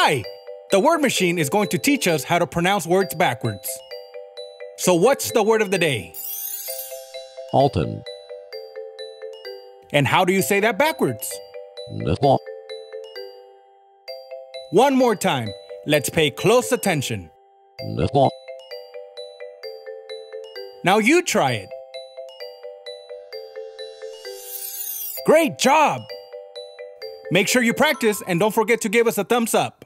Hi! The word machine is going to teach us how to pronounce words backwards. So what's the word of the day? Alton. And how do you say that backwards? One more time. Let's pay close attention. Now you try it. Great job! Make sure you practice and don't forget to give us a thumbs up.